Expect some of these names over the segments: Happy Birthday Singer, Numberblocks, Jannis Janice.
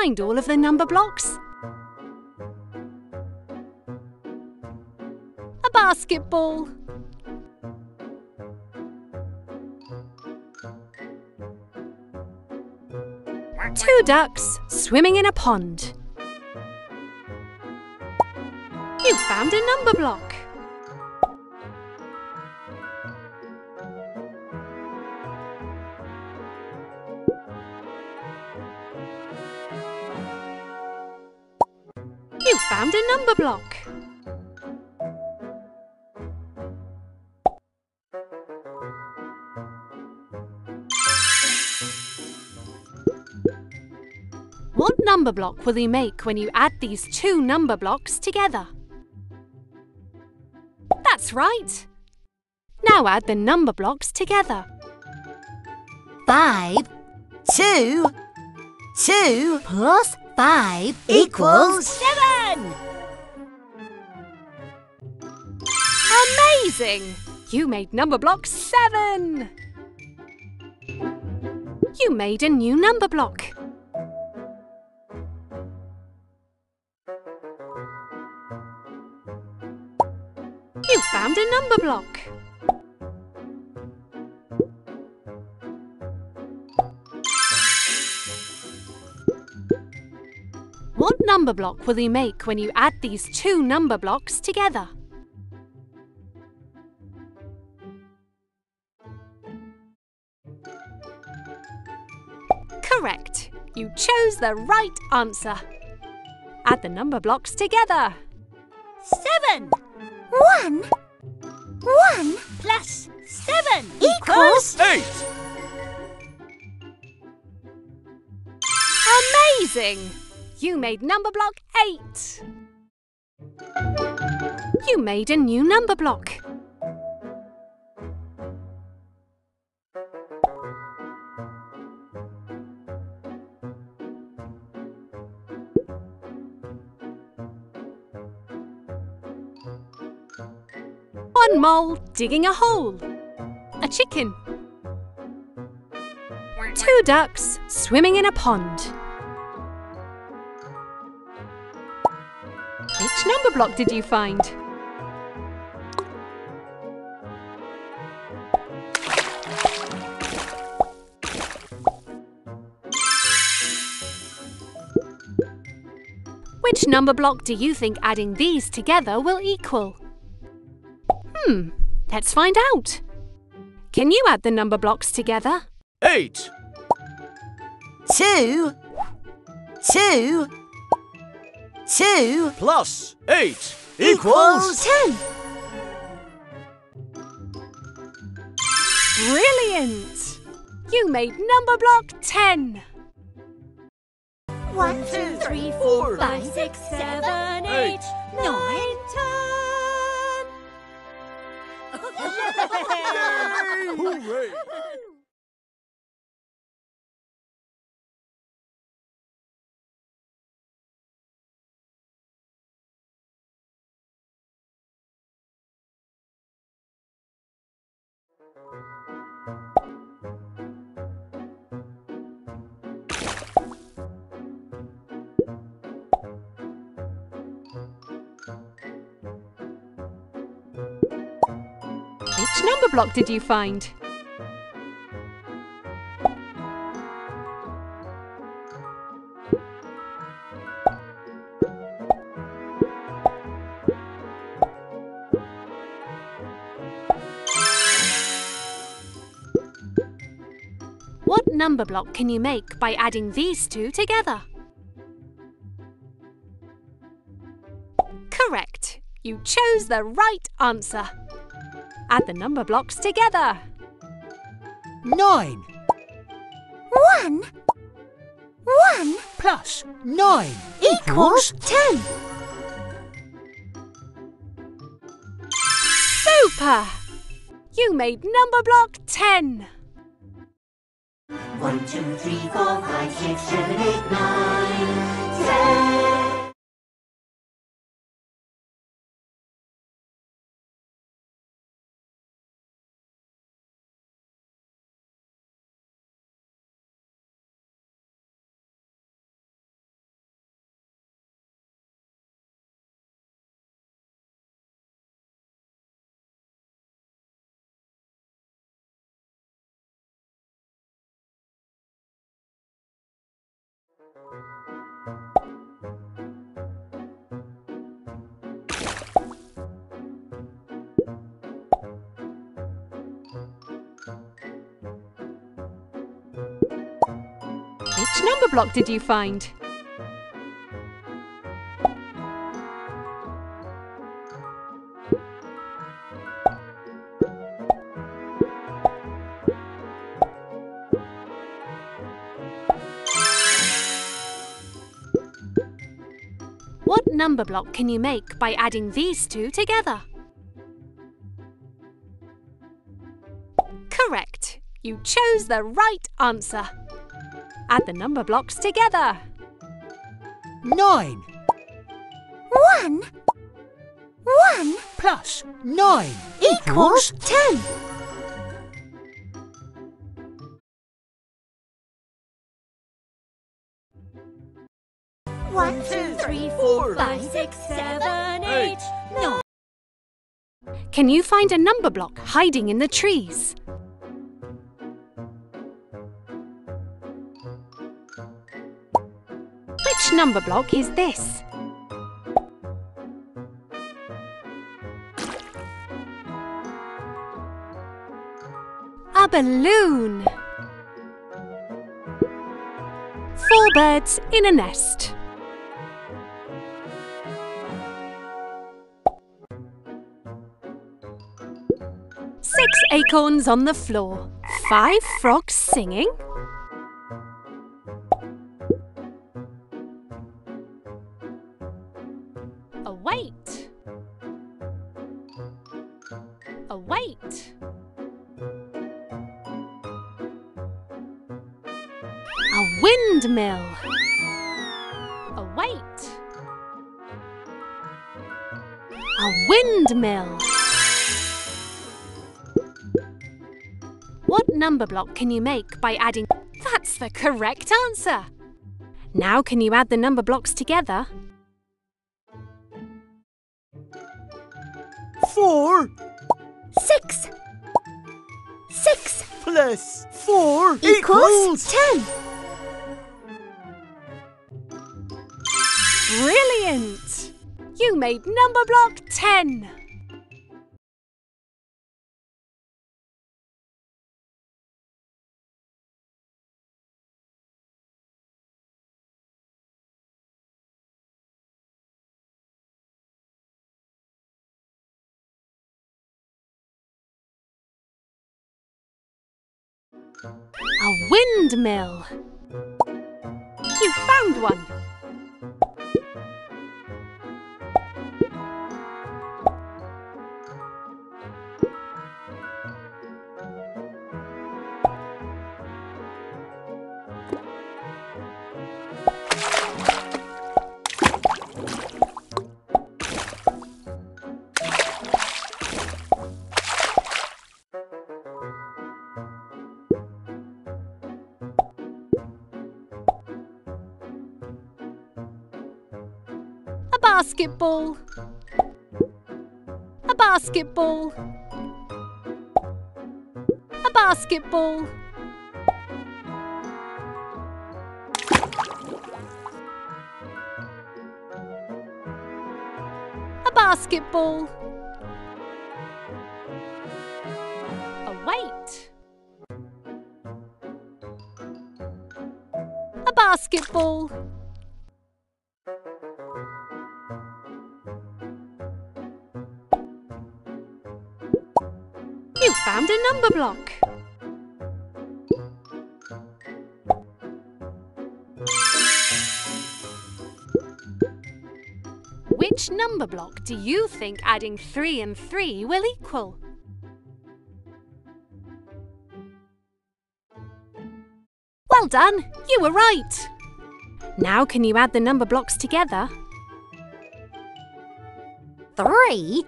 find all of the number blocks? A basketball. Two ducks swimming in a pond. You found a number block. You found a number block. What number block will you make when you add these two number blocks together? That's right! Now add the number blocks together. 5, 2, 2 plus 5 equals 7! Amazing! You made number block 7! You made a new number block. You found a number block. What number block will you make when you add these two number blocks together? Correct. You chose the right answer. Add the number blocks together. 7! 1 plus 7 equals 8! Amazing! You made number block 8! You made a new number block. One mole digging a hole. A chicken. Two ducks swimming in a pond. Which number block did you find? Which number block do you think adding these together will equal? Let's find out. Can you add the number blocks together? 8. 2 plus 8 equals 10. Brilliant! You made number block 10. 1, 2, 3, 4, 5, 6, 7, 8, 9, 10. Hooray! Which number block did you find? What number block can you make by adding these two together? Correct! You chose the right answer. Add the number blocks together. 9. 1 plus 9 equals 10. Super! You made number block 10. 1, 2, 3, 4, 5, 6, 7, 8, 9, 10. Which number block did you find? What number block can you make by adding these two together? Correct! You chose the right answer. Add the number blocks together. 9. 1. 1 plus 9 equals 10. One, two, three, four, five, six, seven, eight, 9. Can you find a number block hiding in the trees? Which number block is this? A balloon. 4 birds in a nest. Six acorns on the floor, 5 frogs singing. 8. A windmill. What number block can you make by adding? That's the correct answer. Now can you add the number blocks together? 4. 6. 6 plus 4 equals 10. Brilliant! You made number block 10. A windmill. You found one. Basketball. A basketball. A basketball. A basketball. A weight. A basketball. Found a number block. Which number block do you think adding 3 and 3 will equal? Well done, you were right. Now can you add the number blocks together? 3.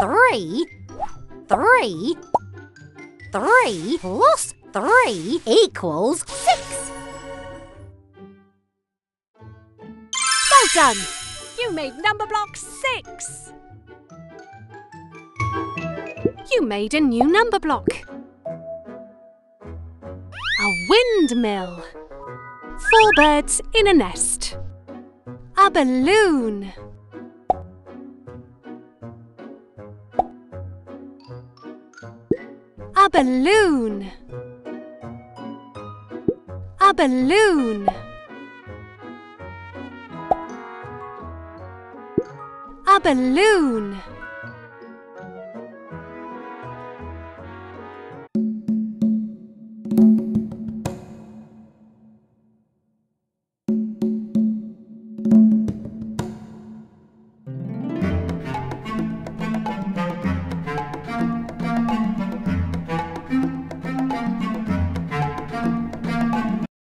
3 plus 3 equals 6. Well done! You made number block 6. You made a new number block. A windmill. 4 birds in a nest. A balloon. A balloon. A balloon. A balloon.